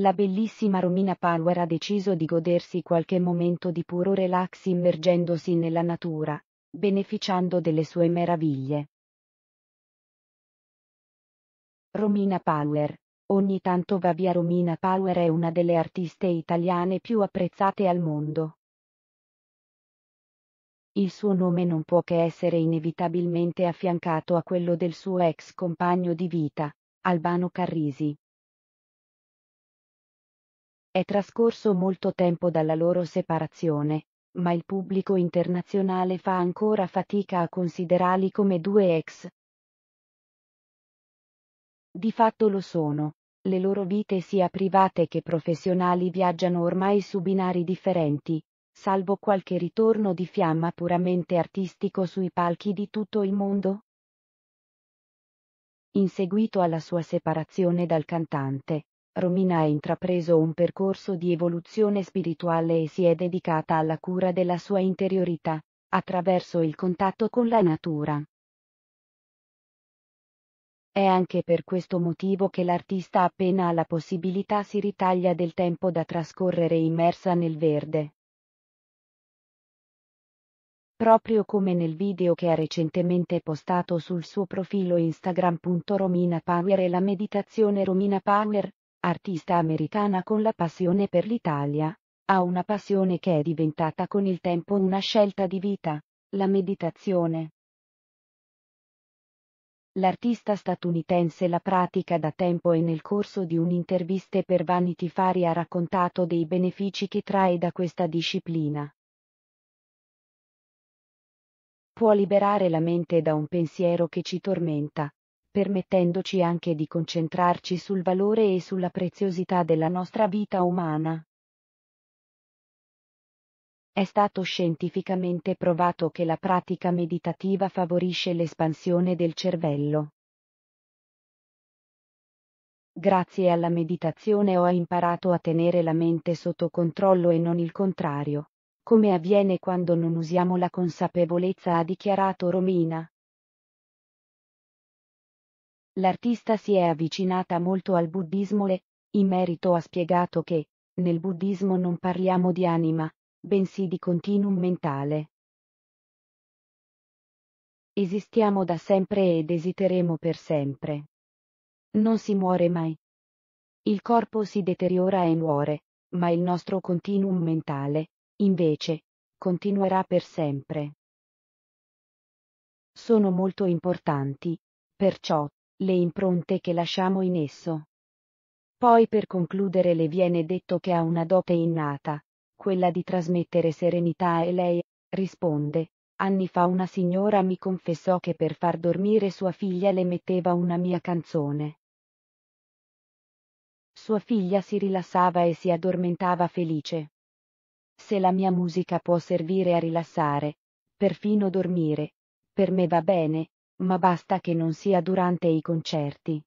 La bellissima Romina Power ha deciso di godersi qualche momento di puro relax immergendosi nella natura, beneficiando delle sue meraviglie. Romina Power. Ogni tanto va via. Romina Power è una delle artiste italiane più apprezzate al mondo. Il suo nome non può che essere inevitabilmente affiancato a quello del suo ex compagno di vita, Al Bano Carrisi. È trascorso molto tempo dalla loro separazione, ma il pubblico internazionale fa ancora fatica a considerarli come due ex. Di fatto lo sono. Le loro vite sia private che professionali viaggiano ormai su binari differenti, salvo qualche ritorno di fiamma puramente artistico sui palchi di tutto il mondo. In seguito alla sua separazione dal cantante, Romina ha intrapreso un percorso di evoluzione spirituale e si è dedicata alla cura della sua interiorità, attraverso il contatto con la natura. È anche per questo motivo che l'artista appena ha la possibilità si ritaglia del tempo da trascorrere immersa nel verde. Proprio come nel video che ha recentemente postato sul suo profilo Instagram. Romina Power e la meditazione. Romina Power, artista americana con la passione per l'Italia, ha una passione che è diventata con il tempo una scelta di vita, la meditazione. L'artista statunitense la pratica da tempo e nel corso di un'intervista per Vanity Fair ha raccontato dei benefici che trae da questa disciplina. Può liberare la mente da un pensiero che ci tormenta, permettendoci anche di concentrarci sul valore e sulla preziosità della nostra vita umana. È stato scientificamente provato che la pratica meditativa favorisce l'espansione del cervello. Grazie alla meditazione ho imparato a tenere la mente sotto controllo e non il contrario, come avviene quando non usiamo la consapevolezza, ha dichiarato Romina. L'artista si è avvicinata molto al buddismo e, in merito, ha spiegato che, nel buddismo non parliamo di anima, bensì di continuum mentale. Esistiamo da sempre ed esiteremo per sempre. Non si muore mai. Il corpo si deteriora e muore, ma il nostro continuum mentale, invece, continuerà per sempre. Sono molto importanti, perciò, le impronte che lasciamo in esso. Poi, per concludere, le viene detto che ha una dote innata, quella di trasmettere serenità, e lei risponde: anni fa una signora mi confessò che per far dormire sua figlia le metteva una mia canzone. Sua figlia si rilassava e si addormentava felice. Se la mia musica può servire a rilassare, perfino dormire, per me va bene, ma basta che non sia durante i concerti.